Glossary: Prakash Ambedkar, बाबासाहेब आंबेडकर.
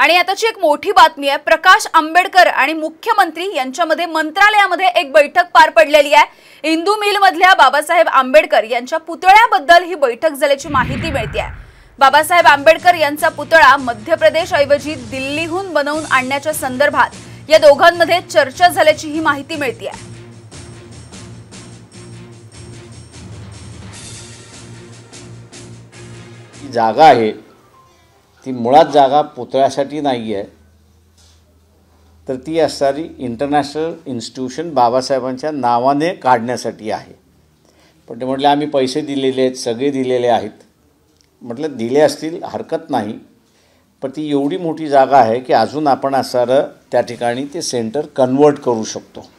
आणि आताची एक मोठी बातमी आहे। प्रकाश आंबेडकर आणि मुख्यमंत्री यांच्यामध्ये मंत्रालयामध्ये एक बैठक पार पडलेली आहे। इंदू मिल मधल्या बाबासाहेब आंबेडकर यांच्या पुतळ्याबद्दल ही बैठक झाल्याची माहिती मिळते आहे। बाबासाहेब आंबेडकर यांचा पुतळा मध्य प्रदेश ऐवजी दिल्लीहून बनवून आणण्याच्या संदर्भात या दोघांमध्ये चर्चा झाल्याची ही माहिती मिळते आहे। जागा आहे ती मुळात जागा पुतळ्यासाठी नाही आहे, तर ती असणारी इंटरनॅशनल इन्स्टिट्यूशन बाबासाहेबांच्या नावाने काढण्यासाठी आहे। पण ते म्हटले आम्ही पैसे दिलेले आहेत, सगळे दिलेले आहेत, म्हटलं दिले असतील हरकत नाही, पण ती एवढी मोठी जागा आहे की अजून आपण असणारं त्या ठिकाणी ते सेंटर कन्वर्ट करू शकतो।